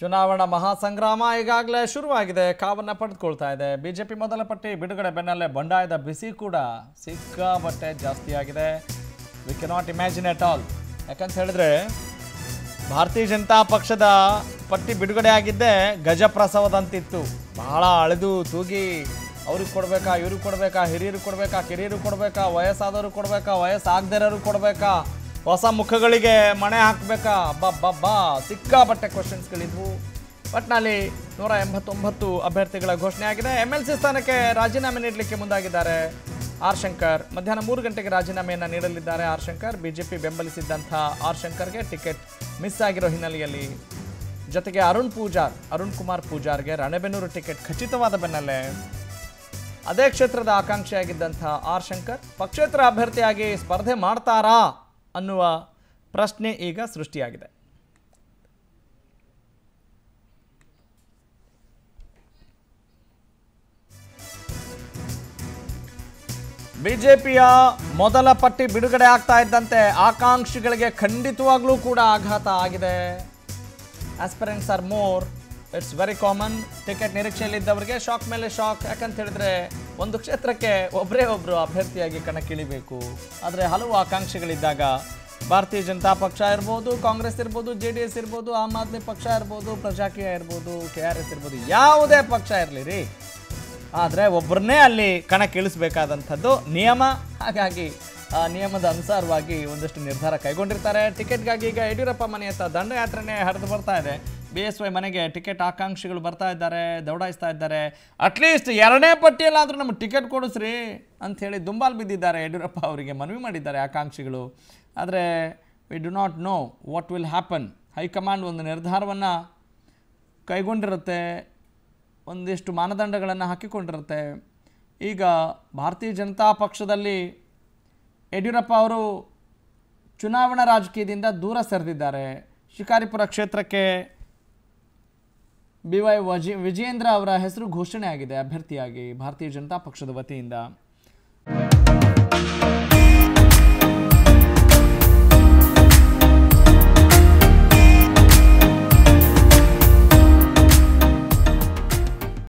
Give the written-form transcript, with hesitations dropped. ಚುನಾವಣಾ ಮಹಾಸಂಗ್ರಾಮ ಈಗಾಗಲೇ ಶುರುವಾಗಿದೆ, ಕಾವನ್ನ ಪಡೆದುಕೊಳ್ತಾ ಇದೆ। ಬಿಜೆಪಿ ಮೊದಲ ಪಟ್ಟಿ ಬಿಡುಗಡೆ ಬೆನ್ನಲ್ಲೇ ಬಂಡಾಯದ ಬಿಸಿ ಕೂಡ ಸಿಕ್ಕಾಪಟ್ಟೆ ಜಾಸ್ತಿ ಆಗಿದೆ। We cannot imagine at all. ಯಾಕಂತ ಹೇಳಿದ್ರೆ ಭಾರತೀಯ ಜನತಾ ಪಕ್ಷದ ಪಟ್ಟಿ ಬಿಡುಗಡೆ ಆಗಿದ್ದೆ ಗಜಪ್ರಸವದಂತಿತ್ತು। ಬಹಳ ಅಳೆದು ತೂಗಿ ಅವ್ರಿಗೆ ಕೊಡಬೇಕಾ, ಇವ್ರಿಗೆ ಕೊಡಬೇಕಾ, ಹಿರಿಯರು ಕೊಡಬೇಕಾ, ಕಿರಿಯರು ಕೊಡಬೇಕಾ, ವಯಸ್ಸಾದವರು ಕೊಡಬೇಕಾ, ವಯಸ್ಸಾಗದಿರೋರು ಕೊಡಬೇಕಾ, ಹೊಸ ಮುಖಗಳಿಗೆ ಮಣೆ ಹಾಕಬೇಕಾ, ಬಾ ಸಿಕ್ಕಾಪಟ್ಟೆ ಕ್ವಶನ್ಸ್ಗಳಿದ್ವು। ಒಟ್ಟಿನಲ್ಲಿ 189 ಅಭ್ಯರ್ಥಿಗಳ ಘೋಷಣೆ ಆಗಿದೆ। MLC ಸ್ಥಾನಕ್ಕೆ ರಾಜೀನಾಮೆ ನೀಡಲಿಕ್ಕೆ ಮುಂದಾಗಿದ್ದಾರೆ ಆರ್ಶಂಕರ್। ಮಧ್ಯಾಹ್ನ 3 ಗಂಟೆಗೆ ರಾಜೀನಾಮೆಯನ್ನು ನೀಡಲಿದ್ದಾರೆ ಆರ್ಶಂಕರ್। ಬಿಜೆಪಿ ಬೆಂಬಲಿಸಿದ್ದಂಥ ಆರ್ಶಂಕರ್ಗೆ ಟಿಕೆಟ್ ಮಿಸ್ ಆಗಿರೋ ಹಿನ್ನೆಲೆಯಲ್ಲಿ ಜೊತೆಗೆ ಅರುಣ್ ಕುಮಾರ್ ಪೂಜಾರ್ಗೆ ರಣೆಬೆನ್ನೂರು ಟಿಕೆಟ್ ಖಚಿತವಾದ ಬೆನ್ನಲ್ಲೇ ಅದೇ ಕ್ಷೇತ್ರದ ಆಕಾಂಕ್ಷಿಯಾಗಿದ್ದಂಥ ಆರ್ಶಂಕರ್ ಪಕ್ಷೇತರ ಅಭ್ಯರ್ಥಿಯಾಗಿ ಸ್ಪರ್ಧೆ ಮಾಡ್ತಾರಾ ಅನ್ನುವ ಪ್ರಶ್ನೆ ಈಗ ಸೃಷ್ಟಿಯಾಗಿದೆ। ಬಿಜೆಪಿಯ ಮೊದಲ ಪಟ್ಟಿ ಬಿಡುಗಡೆ ಆಗ್ತಾ ಇದ್ದಂತೆ ಆಕಾಂಕ್ಷಿಗಳಿಗೆ ಖಂಡಿತವಾಗ್ಲೂ ಕೂಡ ಆಘಾತ ಆಗಿದೆ। Aspirants are more, it's very common. Ticket ನಿರೀಕ್ಷೆಯಲ್ಲಿದ್ದವರಿಗೆ ಶಾಕ್ ಮೇಲೆ ಶಾಕ್। ಯಾಕಂತ ಹೇಳಿದ್ರೆ ಒಂದು ಕ್ಷೇತ್ರಕ್ಕೆ ಒಬ್ಬರೇ ಒಬ್ಬರು ಅಭ್ಯರ್ಥಿಯಾಗಿ ಕಣಕ್ಕಿಳಿಬೇಕು, ಆದರೆ ಹಲವು ಆಕಾಂಕ್ಷಿಗಳಿದ್ದಾಗ ಭಾರತೀಯ ಜನತಾ ಪಕ್ಷ ಇರ್ಬೋದು, ಕಾಂಗ್ರೆಸ್ ಇರ್ಬೋದು, JDS ಇರ್ಬೋದು, ಆಮಾದ್ಮಿ ಪಕ್ಷ ಇರ್ಬೋದು, ಪ್ರಜಾಕೀಯ ಇರ್ಬೋದು, KRS ಇರ್ಬೋದು, ಯಾವುದೇ ಪಕ್ಷ ಇರಲಿ ರೀ, ಆದರೆ ಒಬ್ಬರನ್ನೇ ಅಲ್ಲಿ ಕಣಕ್ಕಿಳಿಸಬೇಕಾದಂಥದ್ದು ನಿಯಮ। ಹಾಗಾಗಿ ಆ ನಿಯಮದ ಅನುಸಾರವಾಗಿ ಒಂದಷ್ಟು ನಿರ್ಧಾರ ಕೈಗೊಂಡಿರ್ತಾರೆ। ಟಿಕೆಟ್ಗಾಗಿ ಈಗ ಯಡಿಯೂರಪ್ಪ ಮನೆಯತ್ತ ದಂಡಯಾತ್ರೆನೇ ಹರಿದು ಬರ್ತಾ ಇದೆ। BSY ಮನೆಗೆ ಟಿಕೆಟ್ ಆಕಾಂಕ್ಷಿಗಳು ಬರ್ತಾ ಇದ್ದಾರೆ, ದೌಡಾಯಿಸ್ತಾ ಇದ್ದಾರೆ। ಅಟ್ಲೀಸ್ಟ್ 2ನೇ ಪಟ್ಟಿಯಲ್ಲಾದರೂ ನಮಗೆ ಟಿಕೆಟ್ ಕೊಡಿಸ್ರಿ ಅಂಥೇಳಿ ದುಂಬಾಲು ಬಿದ್ದಿದ್ದಾರೆ ಯಡಿಯೂರಪ್ಪ ಅವರಿಗೆ, ಮನವಿ ಮಾಡಿದ್ದಾರೆ ಆಕಾಂಕ್ಷಿಗಳು। ಆದರೆ we do not know what will happen. High command ಒಂದು ನಿರ್ಧಾರವನ್ನು ಕೈಗೊಂಡಿರುತ್ತೆ, ಒಂದಿಷ್ಟು ಮಾನದಂಡಗಳನ್ನು ಹಾಕಿಕೊಂಡಿರುತ್ತೆ। ಈಗ ಭಾರತೀಯ ಜನತಾ ಪಕ್ಷದಲ್ಲಿ ಯಡಿಯೂರಪ್ಪ ಅವರು ಚುನಾವಣಾ ರಾಜಕೀಯದಿಂದ ದೂರ ಸರಿದಿದ್ದಾರೆ। ಶಿಕಾರಿಪುರ ಕ್ಷೇತ್ರಕ್ಕೆ ವಿಜೇಂದ್ರ ಅವರ ಹೆಸರು ಘೋಷಣೆ ಆಗಿದೆ ಅಭ್ಯರ್ಥಿಯಾಗಿ ಭಾರತೀಯ ಜನತಾ ಪಕ್ಷದ ವತಿಯಿಂದ।